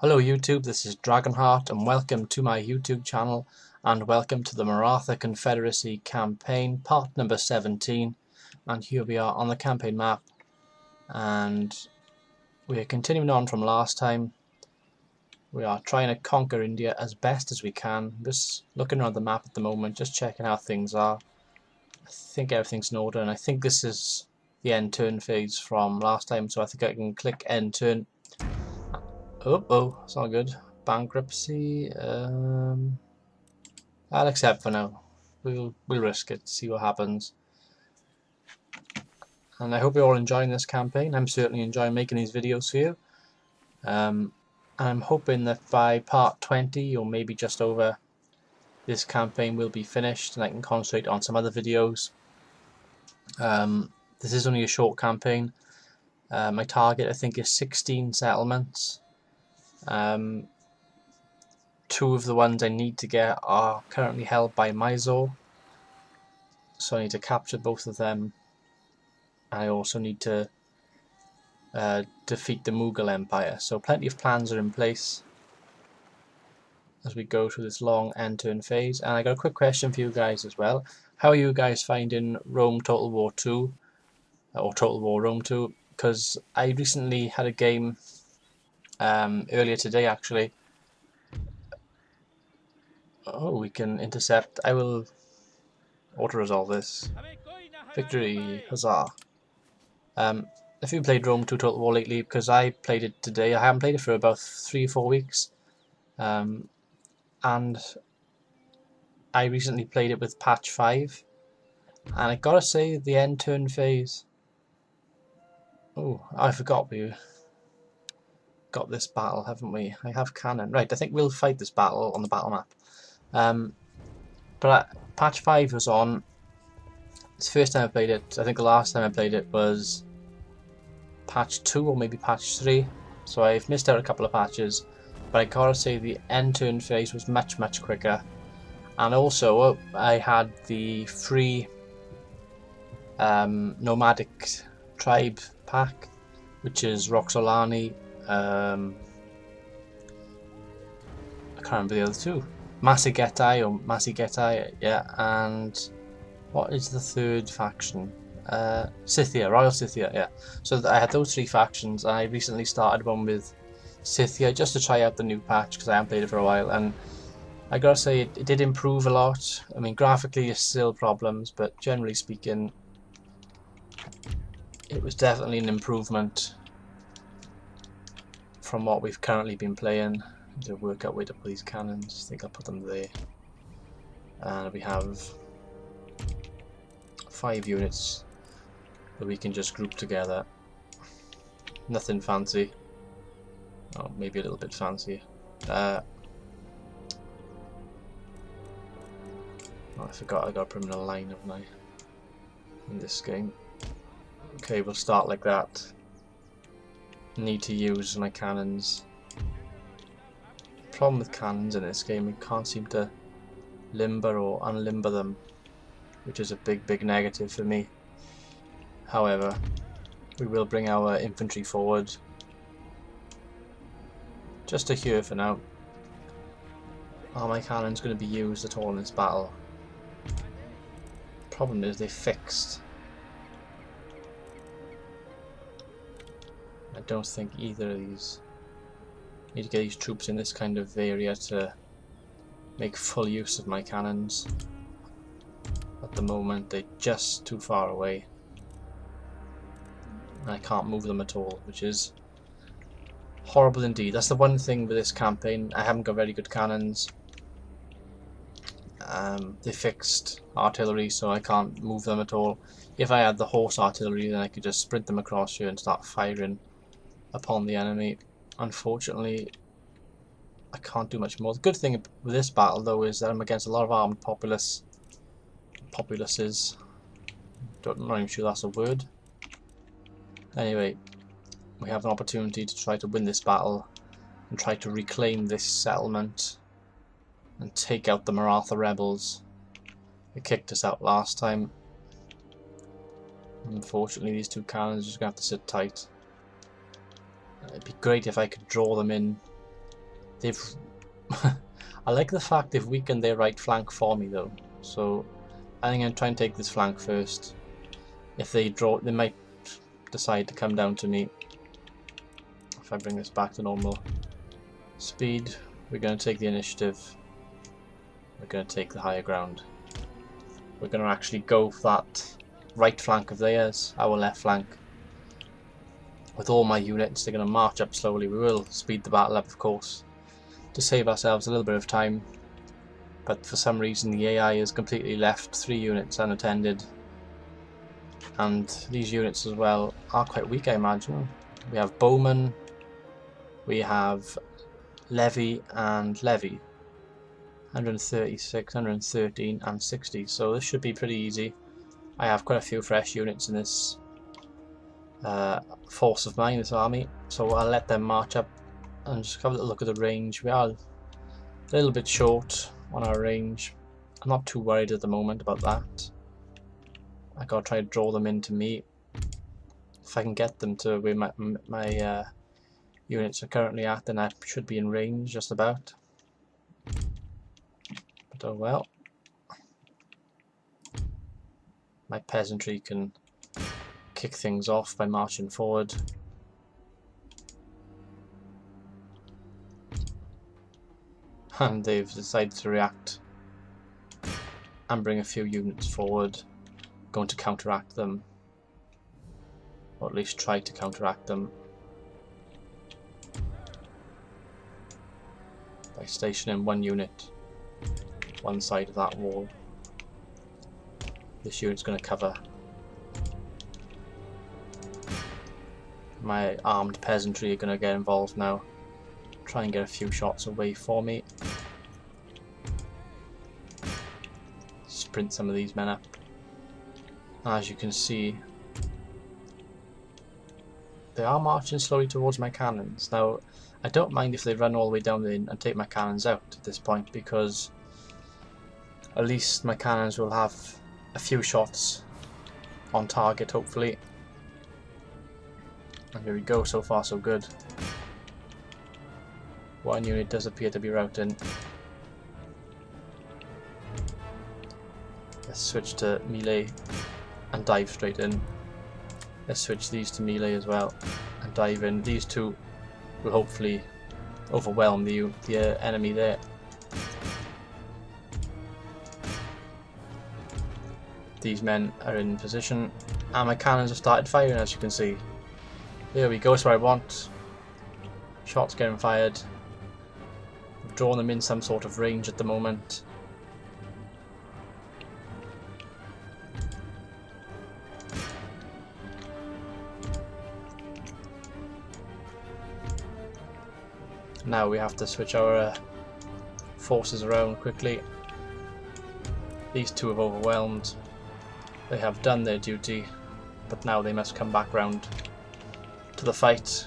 Hello YouTube, this is Dragonheart and welcome to my YouTube channel and welcome to the Maratha Confederacy campaign part number 17, and here we are on the campaign map and we are continuing on from last time. We are trying to conquer India as best as we can. Just looking around the map at the moment, just checking how things are. I think everything's in order and I think this is the end turn phase from last time, so I think I can click end turn. Oh, it's not good. Bankruptcy. I'll accept for now. We'll risk it, see what happens. And I hope you're all enjoying this campaign. I'm certainly enjoying making these videos for you. And I'm hoping that by part 20 or maybe just over, this campaign will be finished and I can concentrate on some other videos. This is only a short campaign. My target I think is 16 settlements. Two of the ones I need to get are currently held by Mysore, so I need to capture both of them. I also need to defeat the Mughal Empire, so plenty of plans are in place as we go through this long end-turn phase. And I got a quick question for you guys as well. How are you guys finding Rome Total War 2 or Total War Rome 2? Because I recently had a game earlier today actually. Oh, we can intercept. I will auto-resolve this. Victory, huzzah. If you played Rome 2 Total War lately, because I played it today, I haven't played it for about 3 or 4 weeks. And I recently played it with patch 5. And I gotta say, the end turn phase. Oh, I forgot we got this battle, haven't we? I have cannon. Right, I think we'll fight this battle on the battle map. But patch 5 was on. It's the first time I played it. I think the last time I played it was patch 2 or maybe patch 3. So I've missed out a couple of patches. But I gotta say the end turn phase was much, much quicker. And also I had the free nomadic tribe pack, which is Roxolani, I can't remember the other two, Massagetae, yeah, and what is the third faction? Scythia, Royal Scythia, yeah. So I had those 3 factions, and I recently started one with Scythia just to try out the new patch because I haven't played it for a while, and I gotta say it did improve a lot. I mean, graphically it's still problems, but generally speaking it was definitely an improvement from what we've currently been playing. To work out where to put these cannons, I think I'll put them there. And we have 5 units that we can just group together. Nothing fancy. Oh, maybe a little bit fancy. Oh, I forgot I got to put them in a line, haven't I? In this game. Okay, we'll start like that. Need to use my cannons. Problem with cannons in this game, we can't seem to limber or unlimber them, which is a big negative for me. However, we will bring our infantry forward just to here for now. Are my cannons going to be used at all in this battle? Problem is they're fixed. I don't think either of these. Need to get these troops in this kind of area to make full use of my cannons. At the moment they're just too far away. And I can't move them at all, which is horrible indeed. That's the one thing with this campaign. I haven't got very good cannons. They're fixed artillery, so I can't move them at all. If I had the horse artillery, then I could just sprint them across here and start firing upon the enemy. Unfortunately, I can't do much more. The good thing with this battle, though, is that I'm against a lot of armed populaces. I'm not even sure that's a word. Anyway, we have an opportunity to try to win this battle and try to reclaim this settlement and take out the Maratha rebels. They kicked us out last time. Unfortunately, these 2 cannons are just going to have to sit tight. It'd be great if I could draw them in They've I like the fact they've weakened their right flank for me though, so I think I'm trying to take this flank first. If they draw, they might decide to come down to me. If I bring this back to normal speed, we're going to take the initiative. We're going to take the higher ground. We're going to actually go for that right flank of theirs, our left flank. With all my units, they're going to march up slowly. We will speed the battle up, of course, to save ourselves a little bit of time. But for some reason, the AI has completely left 3 units unattended. And these units as well are quite weak, I imagine. We have Bowman, we have Levy and Levy. 136, 113 and 60, so this should be pretty easy. I have quite a few fresh units in this force of mine, this army, so I'll let them march up and just have a little look at the range. We are a little bit short on our range. I'm not too worried at the moment about that. I gotta try to draw them into me. If I can get them to where my units are currently at, then I should be in range just about. Oh well, my peasantry can kick things off by marching forward. And they've decided to react and bring a few units forward, going to counteract them, or at least try to counteract them, by stationing one unit one side of that wall. This unit's going to cover my armed peasantry. Are going to get involved now, try and get a few shots away for me, sprint some of these men up. As you can see, they are marching slowly towards my cannons. Now I don't mind if they run all the way down the line and take my cannons out at this point, because at least my cannons will have a few shots on target, hopefully. And here we go, so far so good. One unit does appear to be routing. Let's switch to melee and dive straight in. Let's switch these to melee as well and dive in. These two will hopefully overwhelm the enemy there. These men are in position, and my cannons have started firing, as you can see. There we go, that's what I want. Shots getting fired. I've drawn them in some sort of range at the moment. Now we have to switch our forces around quickly. These two have overwhelmed. They have done their duty, but now they must come back round to the fight.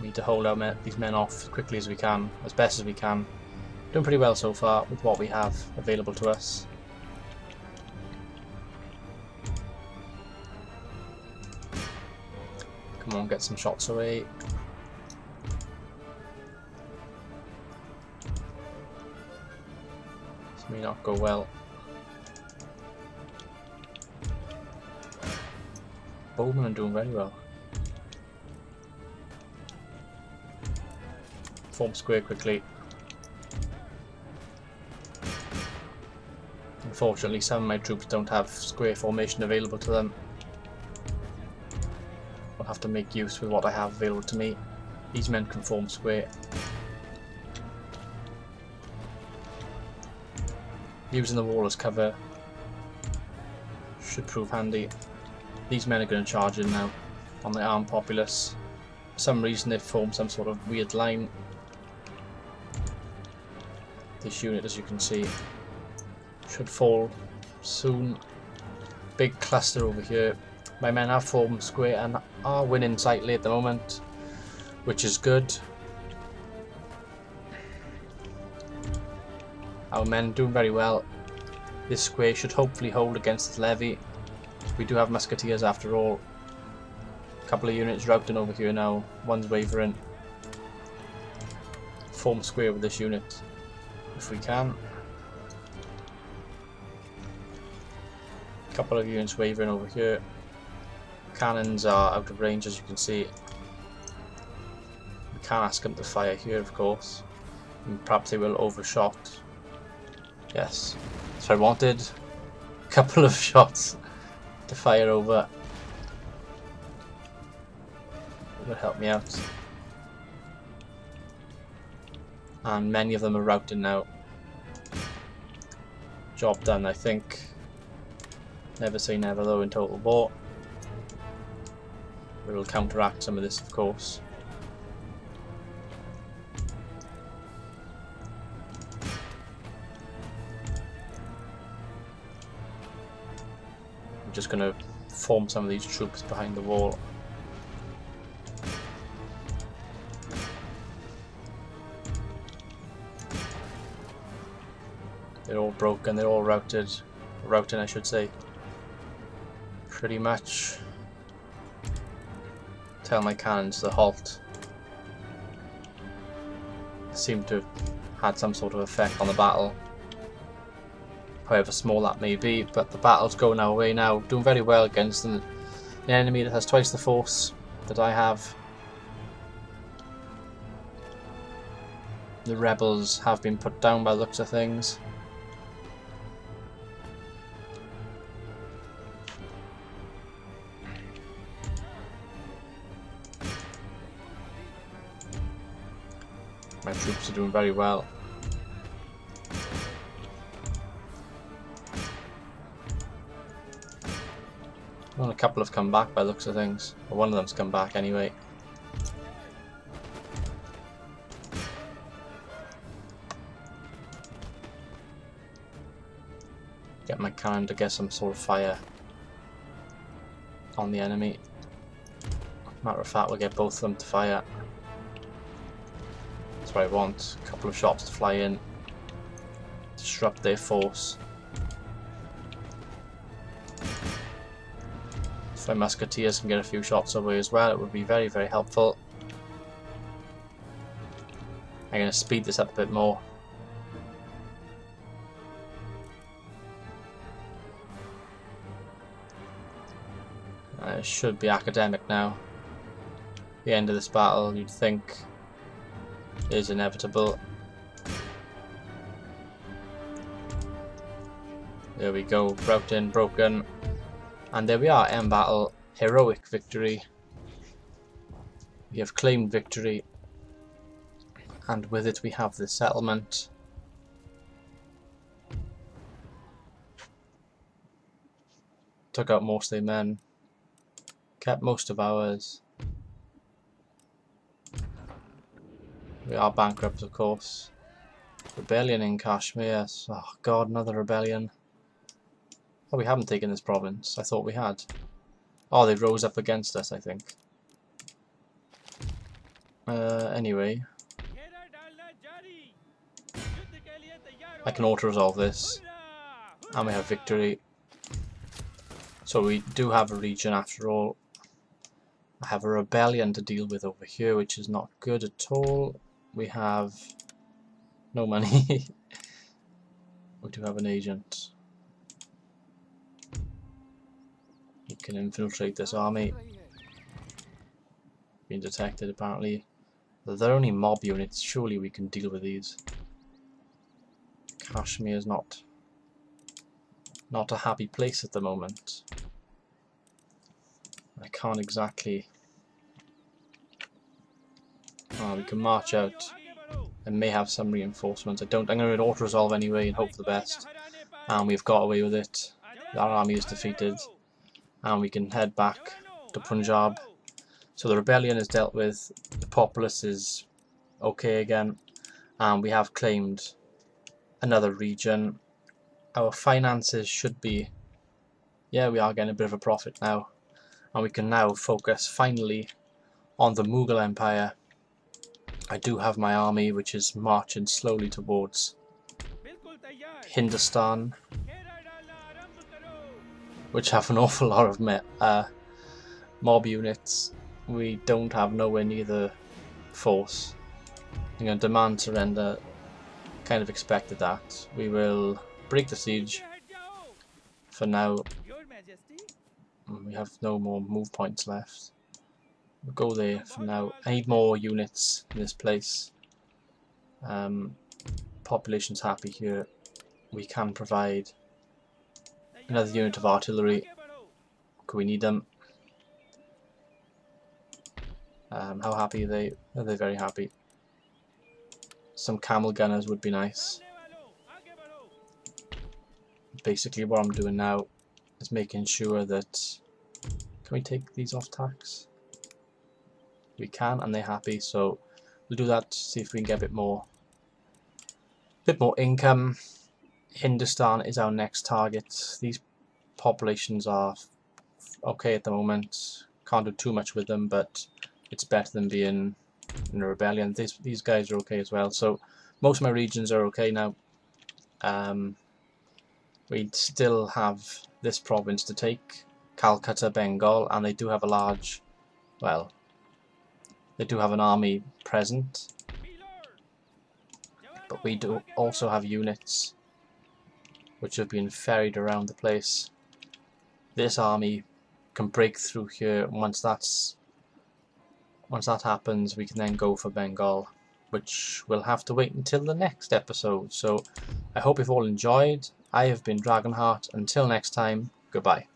We need to hold these men off as quickly as we can, as best as we can. Doing pretty well so far with what we have available to us. Come on, get some shots away. May not go well. Bowman are doing very well. Form square quickly. Unfortunately, some of my troops don't have square formation available to them. I'll have to make use with what I have available to me. These men can form square. Using the wall as cover should prove handy. These men are going to charge in now on the armed populace. For some reason they've formed some sort of weird line. This unit, as you can see, should fall soon. Big cluster over here. My men have formed square and are winning slightly at the moment, which is good. Our men doing very well. This square should hopefully hold against this levy. We do have musketeers after all. A couple of units routing over here now. One's wavering. form square with this unit if we can. A couple of units wavering over here. Cannons are out of range, as you can see. We can ask them to fire here, of course, and perhaps they will overshot. Yes, so I wanted a couple of shots to fire over. It would help me out. And many of them are routed now. Job done, I think. Never say never though in Total War. We will counteract some of this, of course. I'm just going to form some of these troops behind the wall. They're all broken, they're all routed. Routing, I should say. Pretty much. Tell my cannons to halt. They seem to have had some sort of effect on the battle, however small that may be, but the battle's going our way now. Doing very well against an enemy that has twice the force that I have. The rebels have been put down by the looks of things. My troops are doing very well. Well, a couple have come back by looks of things. Well, one of them's come back anyway. Get my cannon to get some sort of fire on the enemy. Matter of fact, we'll get both of them to fire. That's what I want. A couple of shots to fly in. Disrupt their force. If my musketeers can get a few shots away as well, it would be very, very helpful. I'm going to speed this up a bit more. It should be academic now. The end of this battle, you'd think, is inevitable. There we go, route in, broken. And there we are, end battle. Heroic victory. We have claimed victory. And with it we have the settlement. Took out most of their men. Kept most of ours. We are bankrupt, of course. Rebellion in Kashmir. Oh god, another rebellion. Oh, we haven't taken this province. I thought we had. Oh, they rose up against us, I think. Anyway. I can auto-resolve this. And we have victory. So we do have a region after all. I have a rebellion to deal with over here, which is not good at all. We have no money. We do have an agent. He can infiltrate this army. Being detected, apparently. They're only mob units. Surely we can deal with these. Kashmir is not a happy place at the moment. I can't exactly. Oh, we can march out. I may have some reinforcements. I'm going to auto resolve anyway and hope for the best. And we've got away with it. Our army is defeated. And we can head back to Punjab. So the rebellion is dealt with. The populace is okay again. And we have claimed another region. Our finances should be. Yeah, we are getting a bit of a profit now. And we can now focus finally on the Mughal Empire. I do have my army, which is marching slowly towards Hindustan, which have an awful lot of mob units. We don't have nowhere near the force demand surrender. Kind of expected that. We will break the siege for now. We have no more move points left. We'll go there for now. I need more units in this place. Population's happy here. We can provide another unit of artillery. Could we need them? How happy are they? Are they very happy? Some camel gunners would be nice. Basically what I'm doing now is making sure that... Can we take these off tax? We can, and they're happy, so we'll do that, see if we can get a bit more income. Hindustan is our next target. These populations are okay at the moment. Can't do too much with them, but it's better than being in a rebellion. These guys are okay as well, so most of my regions are okay now. We'd still have this province to take, Calcutta, Bengal, and they do have a large, well, they do have an army present, but we do also have units which have been ferried around the place. This army can break through here, and once that happens, we can then go for Bengal, which we'll have to wait until the next episode. So I hope you've all enjoyed. I have been Dragonheart. Until next time, goodbye.